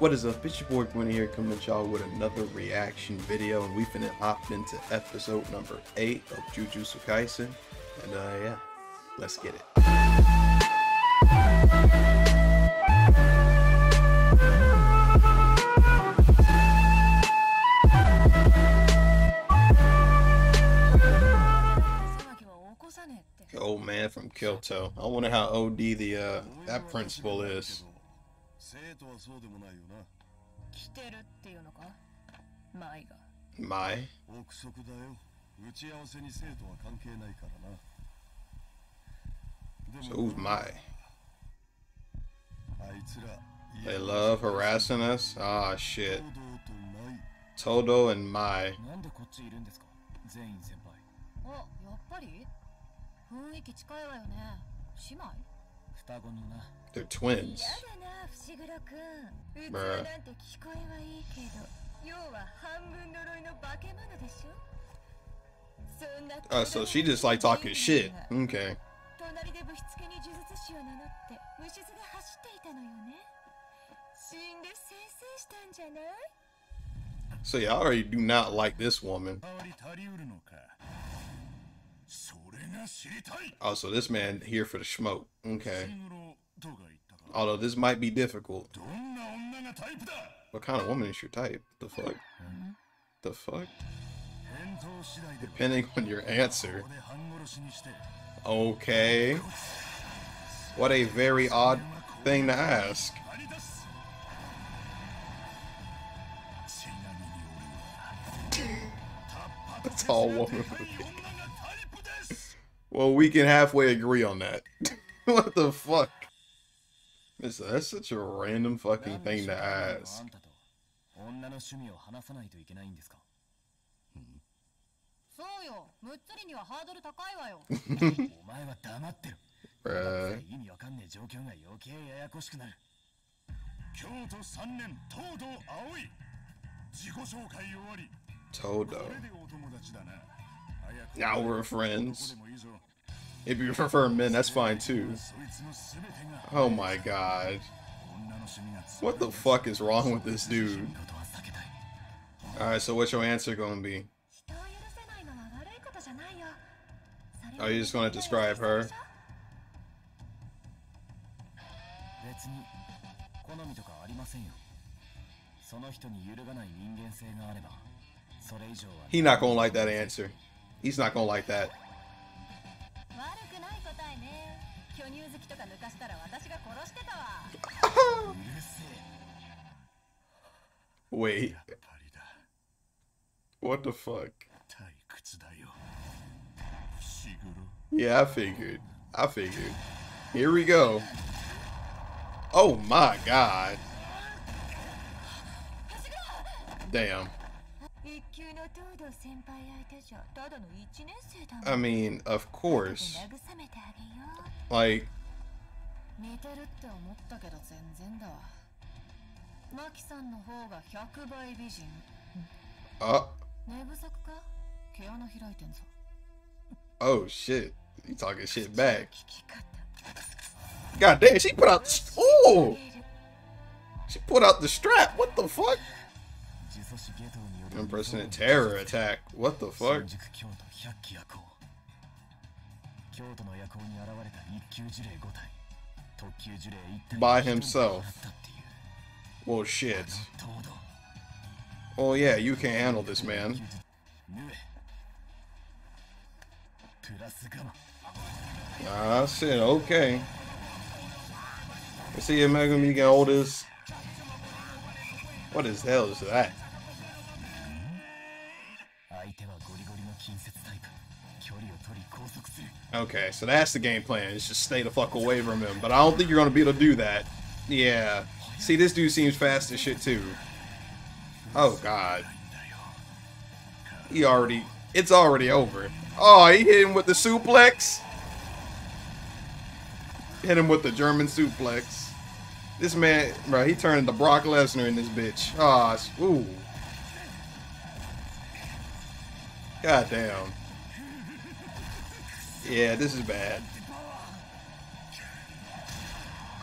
What is up, it's your boy Gwyn here, coming at y'all with another reaction video, and we finna hop into episode number 8 of Jujutsu Kaisen, and yeah, let's get it. Old man from Kyoto. I wonder how OD the that principal is. Mai? So who's Mai? They love harassing us? Ah, shit. Todo and Mai. They're twins. Bruh. So she just like talking shit. Okay. So yeah, I already do not like this woman. Oh, so this man here for the smoke. Okay. Although this might be difficult. What kind of woman is your type? The fuck? The fuck? Depending on your answer. Okay. What a very odd thing to ask. That's all woman would be. Well, we can halfway agree on that. What the fuck? That's such a random fucking thing to ask. Todo. Now we're friends. If you prefer men, that's fine too. Oh my god. What the fuck is wrong with this dude? Alright, so what's your answer gonna be? Are you just gonna describe her? He not gonna like that answer. He's not gonna like that. Wait. What the fuck? Yeah, I figured. Here we go. Oh my god. Damn. I mean, of course. Like, oh shit, he talking shit back. God damn, she put out the strap. What the fuck? Impersonate terror attack. What the fuck? By himself. Well, shit. Oh yeah, you can't handle this, man. Ah, shit. Okay. You see, Megumi got all this. What the hell is that? Okay, so that's the game plan. It's just stay the fuck away from him. But I don't think you're gonna be able to do that. Yeah. See, this dude seems fast as shit too. Oh god. It's already over. Oh, he hit him with the suplex. Hit him with the German suplex. This man, bro, he turned into Brock Lesnar in this bitch. Ah, oh, ooh. God damn. Yeah, this is bad.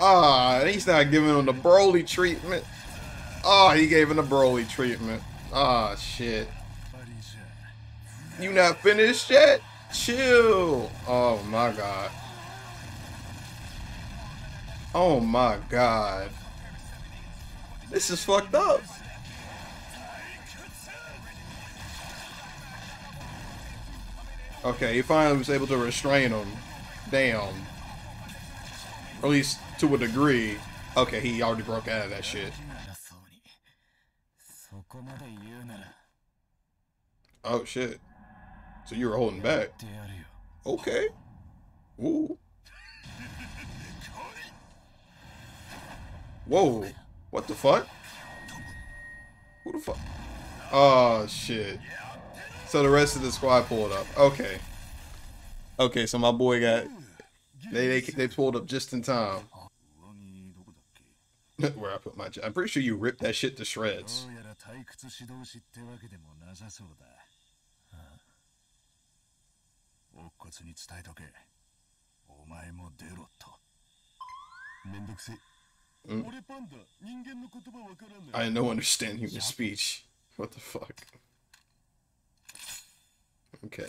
Ah, he's not giving him the Broly treatment. Oh, he gave him a Broly treatment. Ah, oh, shit. You not finished yet? Chill. Oh my god. Oh my god. This is fucked up. Okay, he finally was able to restrain him. Damn. Or at least to a degree. Okay, he already broke out of that shit. Oh shit. So you were holding back. Okay. Ooh. Whoa. What the fuck? Who the fuck? Oh shit. So the rest of the squad pulled up. Okay. Okay, so my boy got they pulled up just in time. Where I put my I'm pretty sure you ripped that shit to shreds. I had no understanding human speech. What the fuck? Okay.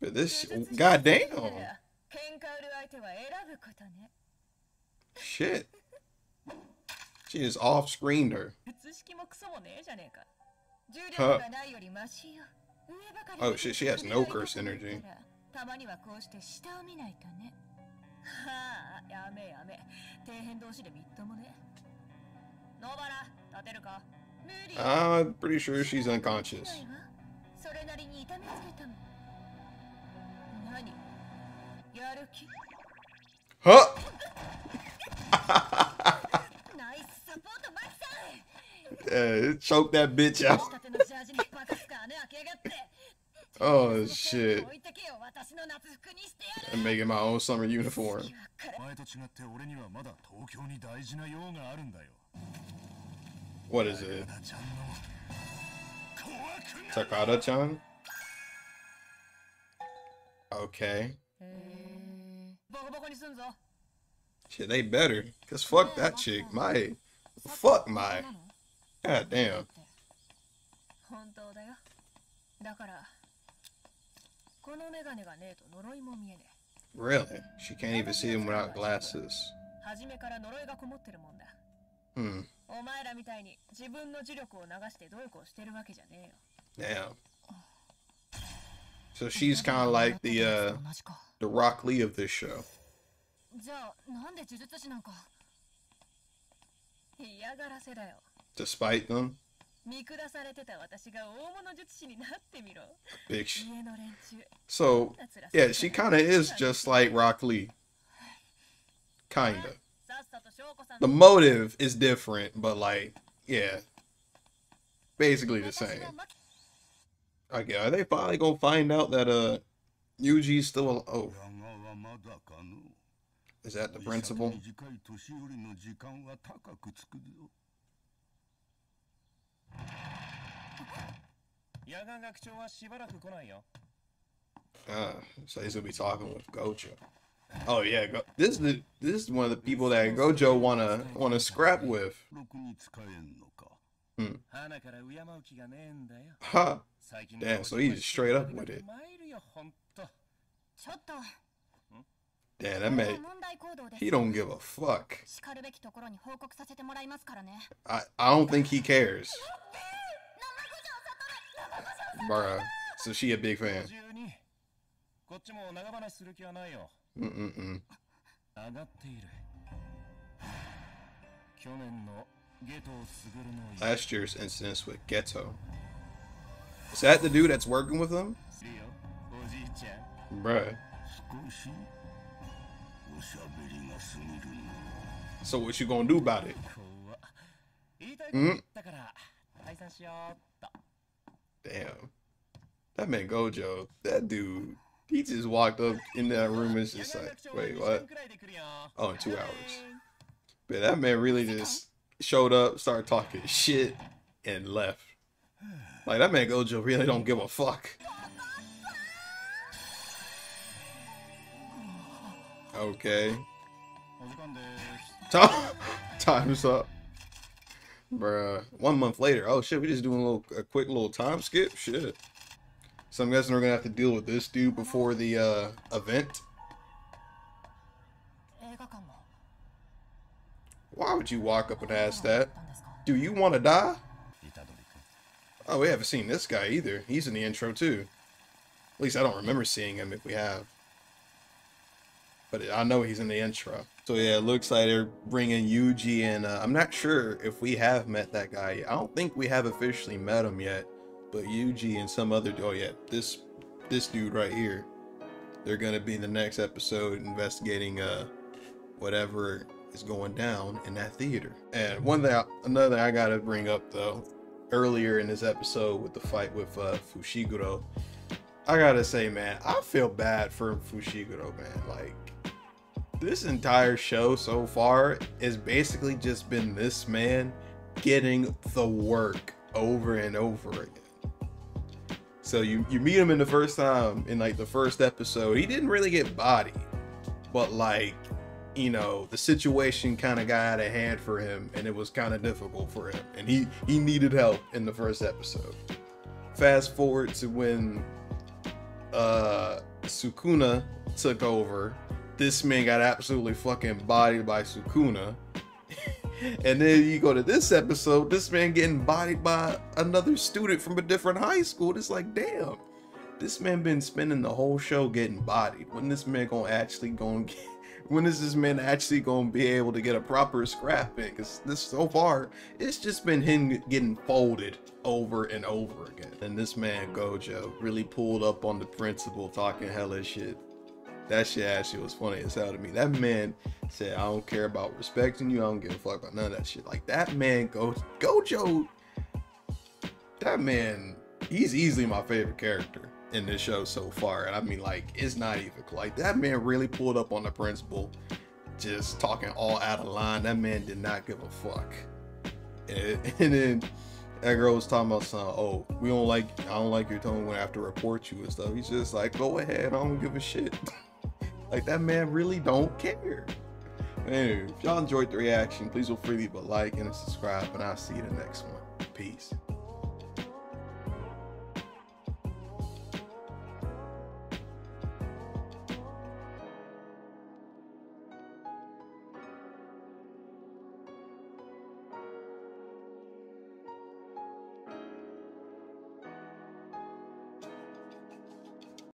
But this goddamn. Shit. She just off screened her. Huh. Oh shit, she has no curse energy. I'm pretty sure she's unconscious. Huh? Yeah, choke that bitch out. Oh shit. I'm making my own summer uniform. What is it? Takada-chan? Okay. Shit, they better. Cause fuck that chick. Mai. Fuck Mai. God damn. Really? She can't even see him without glasses. Hmm. Damn. So she's kind of like the Rock Lee of this show. Despite them? Bitch. So, yeah, she kind of is just like Rock Lee. Kind of. The motive is different, but like, yeah. Basically the same. Okay, are they finally going to find out that Yuji's still alive? Oh. Is that the principal? So he's gonna be talking with Gojo. Oh yeah, this is one of the people that Gojo wanna scrap with. Hmm. Huh. Damn, so he's straight up with it. Damn, that man, he don't give a fuck. I don't think he cares. Bruh, so she a big fan. Mm-mm-mm. Last year's incidents with Geto. Is that the dude that's working with him? Bruh. So what you gonna do about it? Mm? Damn. That man Gojo, that dude, he just walked up in that room and just like, wait, what? Oh, in 2 hours. But that man really just showed up, started talking shit, and left. Like, that man Gojo really don't give a fuck. Okay. Time's up. Bruh. 1 month later. Oh shit, we just doing a quick little time skip? Shit. So I'm guessing we're gonna have to deal with this dude before the event. Why would you walk up and ask that? Do you want to die? Oh, we haven't seen this guy either. He's in the intro too. At least I don't remember seeing him if we have. But I know he's in the intro. So yeah, it looks like they're bringing Yuji in. I'm not sure if we have met that guy yet. I don't think we have officially met him yet. But Yuji and some other... Oh yeah, this dude right here. They're going to be in the next episode investigating whatever is going down in that theater. And one thing, another thing I got to bring up though. Earlier in this episode with the fight with Fushiguro. I gotta say, man, I feel bad for Fushiguro, man. Like, this entire show so far has basically just been this man getting the work over and over again. So you meet him in the first time, in like the first episode, he didn't really get bodied, but like, you know, the situation kind of got out of hand for him and it was kind of difficult for him. And he needed help in the first episode. Fast forward to when Sukuna took over. This man got absolutely fucking bodied by Sukuna. And then you go to this episode, this man getting bodied by another student from a different high school. It's like, damn, this man been spending the whole show getting bodied. When this man actually gonna be able to get a proper scrap in? Because this so far, it's just been him getting folded over and over again. And this man Gojo really pulled up on the principal talking hella shit. That shit actually was funny as hell to me. That man said, I don't care about respecting you, I don't give a fuck about none of that shit. Like, that man Gojo, that man, he's easily my favorite character in this show so far. And I mean, like, it's not even like that man really pulled up on the principal just talking all out of line. That man did not give a fuck. And then that girl was talking about something, oh, I don't like your tone when I have to report you and stuff. He's just like, go ahead, I don't give a shit. Like, that man really don't care. Anyway, if y'all enjoyed the reaction, please feel free to leave a like and subscribe, and I'll see you the next one. Peace.